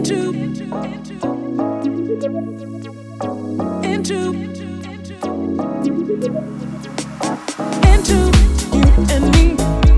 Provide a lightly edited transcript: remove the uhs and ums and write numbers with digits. into you and me.